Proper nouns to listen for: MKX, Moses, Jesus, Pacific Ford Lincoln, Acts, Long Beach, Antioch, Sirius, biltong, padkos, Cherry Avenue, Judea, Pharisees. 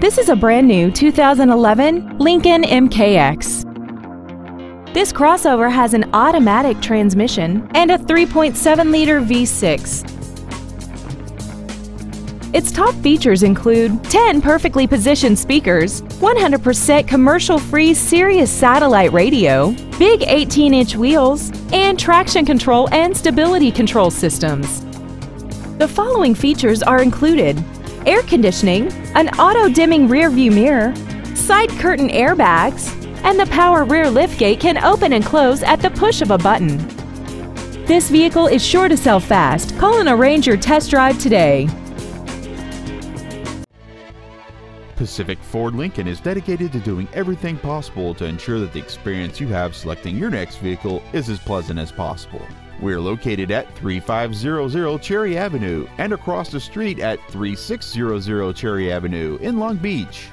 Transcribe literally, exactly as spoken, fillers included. This is a brand new two thousand eleven Lincoln M K X. This crossover has an automatic transmission and a three point seven liter V six. Its top features include ten perfectly positioned speakers, one hundred percent commercial-free Sirius satellite radio, big eighteen inch wheels, and traction control and stability control systems. The following features are included: air conditioning, an auto-dimming rear-view mirror, side curtain airbags, and the power rear liftgate can open and close at the push of a button. This vehicle is sure to sell fast. Call and arrange your test drive today. Pacific Ford Lincoln is dedicated to doing everything possible to ensure that the experience you have selecting your next vehicle is as pleasant as possible. We're located at thirty-five hundred Cherry Avenue and across the street at thirty-six hundred Cherry Avenue in Long Beach.